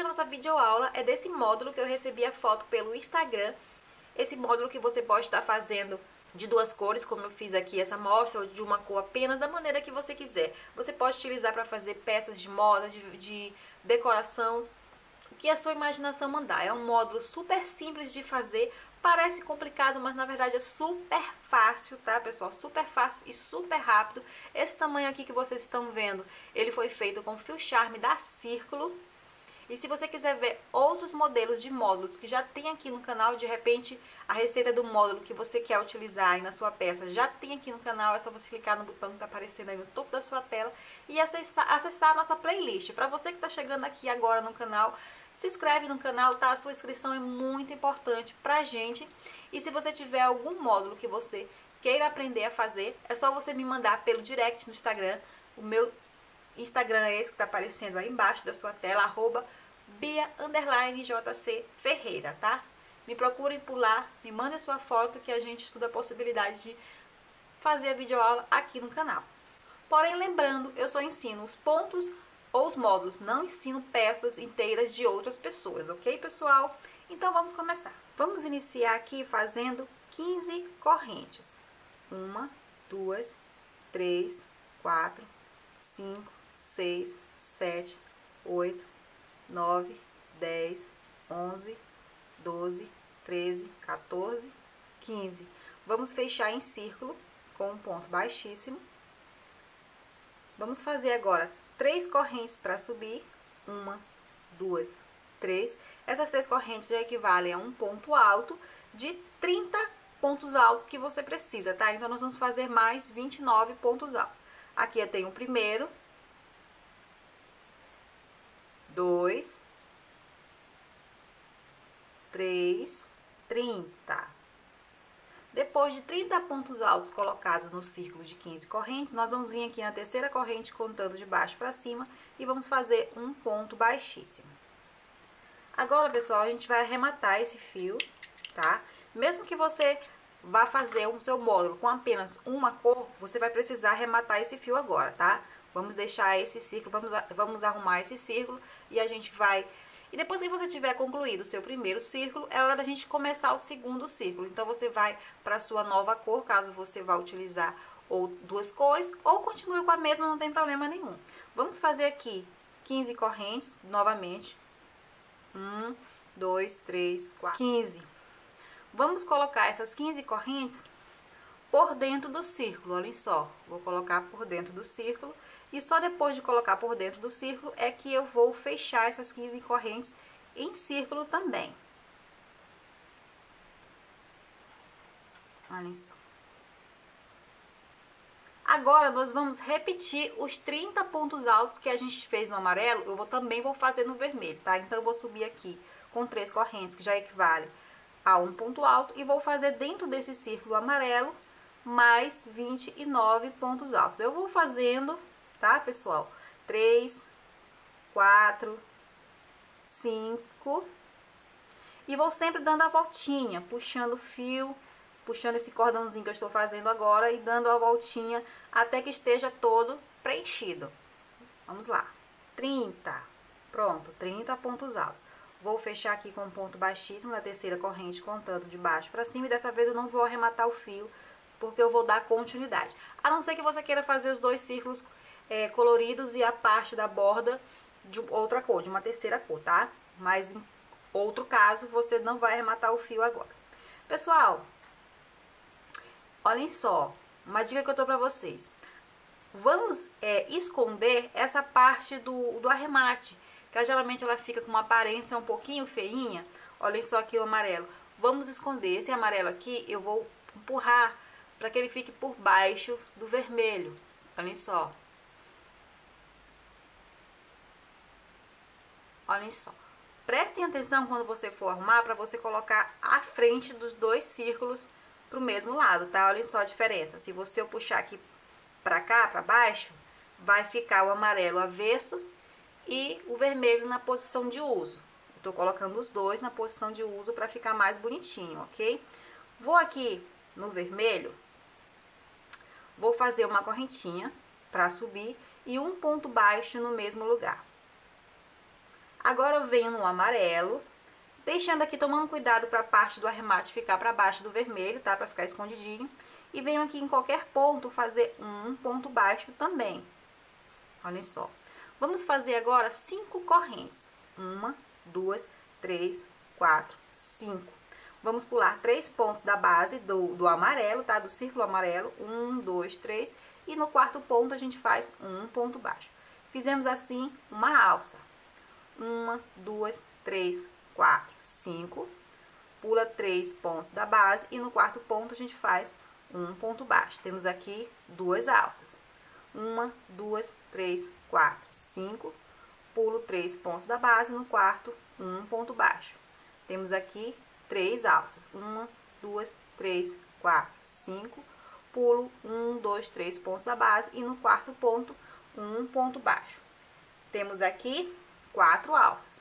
Hoje a nossa videoaula é desse módulo que eu recebi a foto pelo Instagram. Esse módulo que você pode estar fazendo de duas cores, como eu fiz aqui essa amostra, ou de uma cor apenas, da maneira que você quiser. Você pode utilizar para fazer peças de moda, de decoração, o que a sua imaginação mandar. É um módulo super simples de fazer, parece complicado, mas na verdade é super fácil, tá, pessoal? Super fácil e super rápido. Esse tamanho aqui que vocês estão vendo, ele foi feito com fio Charme da Círculo. E se você quiser ver outros modelos de módulos que já tem aqui no canal, de repente a receita do módulo que você quer utilizar aí na sua peça já tem aqui no canal, é só você clicar no botão que está aparecendo aí no topo da sua tela e acessar a nossa playlist. Para você que está chegando aqui agora no canal, se inscreve no canal, tá? A sua inscrição é muito importante pra gente. E se você tiver algum módulo que você queira aprender a fazer, é só você me mandar pelo direct no Instagram. O meu Instagram é esse que tá aparecendo aí embaixo da sua tela, @Bia_JC Ferreira, tá? Me procurem por lá, me mandem sua foto que a gente estuda a possibilidade de fazer a videoaula aqui no canal. Porém, lembrando, eu só ensino os pontos ou os módulos, não ensino peças inteiras de outras pessoas, ok, pessoal? Então, vamos começar. Vamos iniciar aqui fazendo 15 correntes. 1, 2, 3, 4, 5, 6, 7, 8, 9, 10, 11, 12, 13, 14, 15. Vamos fechar em círculo com um ponto baixíssimo. Vamos fazer agora 3 correntes para subir. 1, 2, 3. Essas 3 correntes já equivalem a um ponto alto de 30 pontos altos que você precisa, tá? Então, nós vamos fazer mais 29 pontos altos. Aqui eu tenho o primeiro, 2, 3, 30. Depois de 30 pontos altos colocados no círculo de 15 correntes, nós vamos vir aqui na terceira corrente contando de baixo para cima e vamos fazer um ponto baixíssimo. Agora, pessoal, a gente vai arrematar esse fio, tá? Mesmo que você vá fazer o seu módulo com apenas uma cor, você vai precisar arrematar esse fio agora, tá? Vamos deixar esse círculo, vamos arrumar esse círculo e a gente vai... E depois que você tiver concluído o seu primeiro círculo, é hora da gente começar o segundo círculo. Então, você vai para a sua nova cor, caso você vá utilizar ou duas cores, ou continue com a mesma, não tem problema nenhum. Vamos fazer aqui 15 correntes, novamente. 1, 2, 3, 4. 15. Vamos colocar essas 15 correntes por dentro do círculo, olhem só. Vou colocar por dentro do círculo. E só depois de colocar por dentro do círculo é que eu vou fechar essas 15 correntes em círculo também. Olha só. Agora, nós vamos repetir os 30 pontos altos que a gente fez no amarelo, eu também vou fazer no vermelho, tá? Então, eu vou subir aqui com 3 correntes, que já equivale a um ponto alto, e vou fazer dentro desse círculo amarelo mais 29 pontos altos. Eu vou fazendo... Tá, pessoal? 3, 4, 5. E vou sempre dando a voltinha, puxando o fio, puxando esse cordãozinho que eu estou fazendo agora e dando a voltinha até que esteja todo preenchido. Vamos lá. 30. Pronto, 30 pontos altos. Vou fechar aqui com um ponto baixíssimo na terceira corrente, contando de baixo para cima. E dessa vez eu não vou arrematar o fio, porque eu vou dar continuidade. A não ser que você queira fazer os 2 círculos coloridos e a parte da borda de outra cor, de uma terceira cor, tá? Mas em outro caso, você não vai arrematar o fio agora. Pessoal, olhem só, uma dica que eu tô pra vocês. Vamos esconder essa parte do arremate, que geralmente ela fica com uma aparência um pouquinho feinha. Olhem só aqui o amarelo. Vamos esconder esse amarelo aqui, eu vou empurrar pra que ele fique por baixo do vermelho. Olhem só. Olhem só, prestem atenção quando você for arrumar para você colocar a frente dos 2 círculos para o mesmo lado, tá? Olhem só a diferença. Se você puxar aqui para cá, para baixo, vai ficar o amarelo avesso e o vermelho na posição de uso. Eu tô colocando os 2 na posição de uso para ficar mais bonitinho, ok? Vou aqui no vermelho, vou fazer uma correntinha para subir e um ponto baixo no mesmo lugar. Agora venho no amarelo, deixando aqui, tomando cuidado para a parte do arremate ficar para baixo do vermelho, tá? Para ficar escondidinho. E venho aqui em qualquer ponto fazer um ponto baixo também. Olha só. Vamos fazer agora 5 correntes. 1, 2, 3, 4, 5. Vamos pular 3 pontos da base do amarelo, tá? Do círculo amarelo. 1, 2, 3. E no quarto ponto a gente faz um ponto baixo. Fizemos assim uma alça. 1, 2, 3, 4, 5. Pula 3 pontos da base e no quarto ponto a gente faz um ponto baixo. Temos aqui 2 alças. 1, 2, 3, 4, 5. Pulo 3 pontos da base, no quarto, um ponto baixo. Temos aqui 3 alças. 1, 2, 3, 4, 5. Pulo 1, 2, 3 pontos da base e no quarto ponto, um ponto baixo. Temos aqui 4 alças.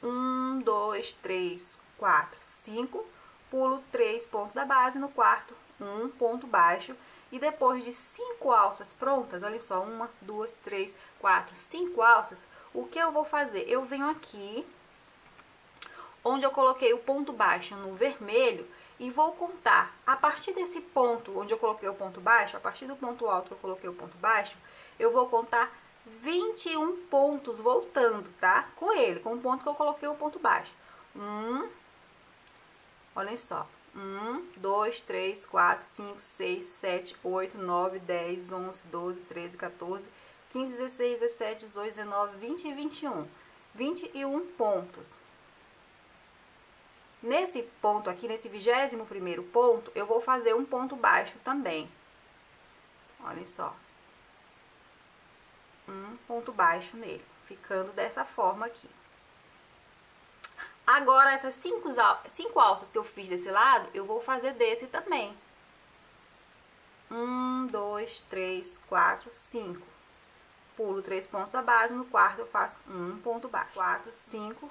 1, 2, 3, 4, 5. Pulo 3 pontos da base, no quarto, um ponto baixo. E depois de 5 alças prontas, olha só, 1, 2, 3, 4, 5 alças, o que eu vou fazer? Eu venho aqui, onde eu coloquei o ponto baixo no vermelho, e vou contar, a partir desse ponto onde eu coloquei o ponto baixo, a partir do ponto alto que eu coloquei o ponto baixo, eu vou contar 21 pontos voltando, tá? Com ele, com o ponto que eu coloquei o ponto baixo. Olhem só. 1, 2, 3, 4, 5, 6, 7, 8, 9, 10, 11, 12, 13, 14, 15, 16, 17, 18, 19, 20 e 21. 21 pontos. Nesse ponto aqui, nesse 21º ponto, eu vou fazer um ponto baixo também. Olhem só. Um ponto baixo nele, ficando dessa forma aqui. Agora, essas 5 alças que eu fiz desse lado, eu vou fazer desse também. 1, 2, 3, 4, 5. Pulo 3 pontos da base, no quarto eu faço um ponto baixo. 4, 5.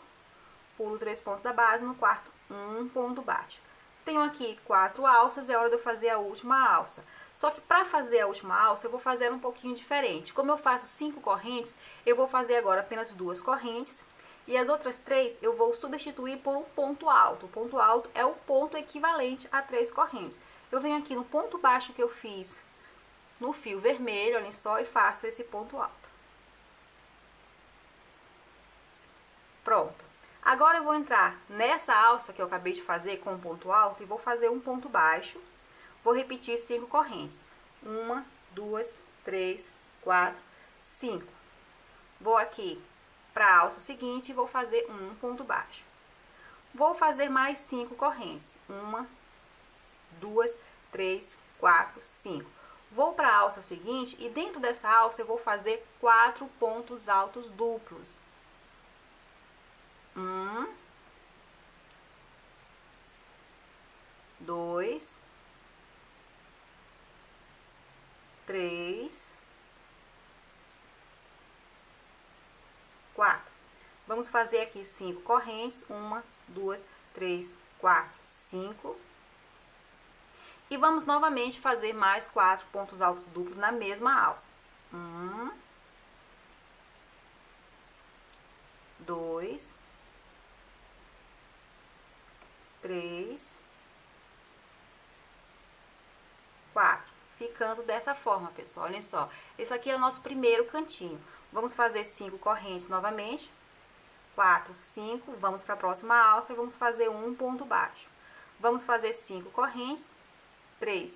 Pulo 3 pontos da base, no quarto um ponto baixo. Tenho aqui 4 alças, é hora de eu fazer a última alça. Só que pra fazer a última alça, eu vou fazer um pouquinho diferente. Como eu faço 5 correntes, eu vou fazer agora apenas 2 correntes. E as outras 3 eu vou substituir por um ponto alto. O ponto alto é o ponto equivalente a 3 correntes. Eu venho aqui no ponto baixo que eu fiz no fio vermelho, olhem só, e faço esse ponto alto. Pronto. Agora eu vou entrar nessa alça que eu acabei de fazer com o ponto alto e vou fazer um ponto baixo. Vou repetir 5 correntes. 1, 2, 3, 4, 5. Vou aqui para a alça seguinte, vou fazer um ponto baixo. Vou fazer mais 5 correntes. 1, 2, 3, 4, 5. Vou para a alça seguinte e dentro dessa alça eu vou fazer 4 pontos altos duplos. 1, 2, 3, 4. Vamos fazer aqui 5 correntes, 1, 2, 3, 4, 5. E vamos novamente fazer mais 4 pontos altos duplos na mesma alça. 1, 2, 3, 4. Ficando dessa forma, pessoal, olhem só. Esse aqui é o nosso primeiro cantinho. Vamos fazer 5 correntes novamente. 4, 5, vamos para a próxima alça e vamos fazer um ponto baixo. Vamos fazer 5 correntes. 3,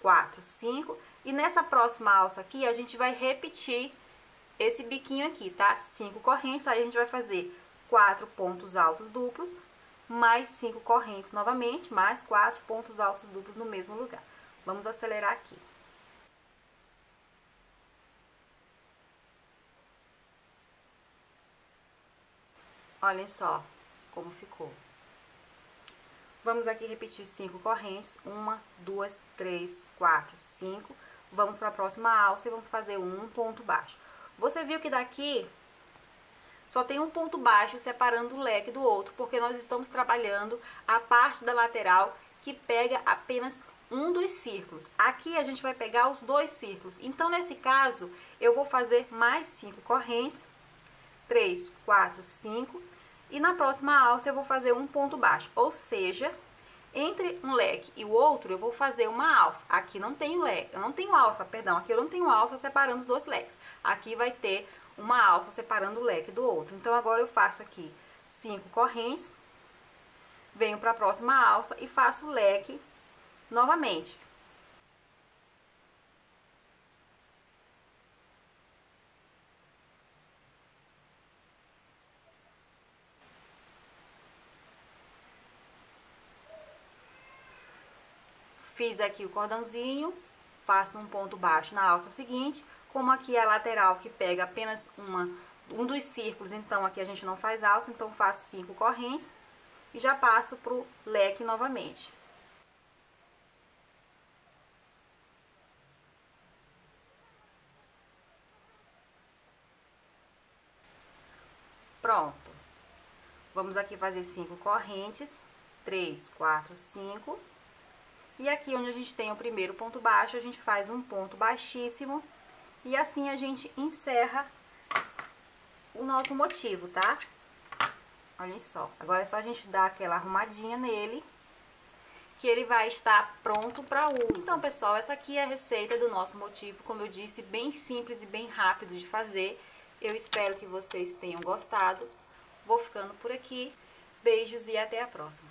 4, 5. E nessa próxima alça aqui, a gente vai repetir esse biquinho aqui, tá? 5 correntes, aí a gente vai fazer 4 pontos altos duplos, mais 5 correntes novamente, mais 4 pontos altos duplos no mesmo lugar. Vamos acelerar aqui. Olhem só como ficou. Vamos aqui repetir 5 correntes. 1, 2, 3, 4, 5. Vamos para a próxima alça e vamos fazer um ponto baixo. Você viu que daqui só tem um ponto baixo separando o leque do outro, porque nós estamos trabalhando a parte da lateral que pega apenas um dos círculos. Aqui a gente vai pegar os 2 círculos. Então, nesse caso, eu vou fazer mais 5 correntes. 3, 4, 5, e na próxima alça eu vou fazer um ponto baixo, ou seja, entre um leque e o outro eu vou fazer uma alça. Aqui não tem leque, eu não tenho alça, perdão, aqui eu não tenho alça separando os dois leques. Aqui vai ter uma alça separando o leque do outro. Então, agora eu faço aqui 5 correntes, venho para a próxima alça e faço o leque novamente. Fiz aqui o cordãozinho, faço um ponto baixo na alça seguinte, como aqui é a lateral que pega apenas um dos círculos, então aqui a gente não faz alça, então faço 5 correntes e já passo pro leque novamente. Pronto. Vamos aqui fazer 5 correntes, 3, 4, 5... E aqui onde a gente tem o primeiro ponto baixo, a gente faz um ponto baixíssimo. E assim a gente encerra o nosso motivo, tá? Olha só. Agora é só a gente dar aquela arrumadinha nele, que ele vai estar pronto para uso. Então, pessoal, essa aqui é a receita do nosso motivo. Como eu disse, bem simples e bem rápido de fazer. Eu espero que vocês tenham gostado. Vou ficando por aqui. Beijos e até a próxima.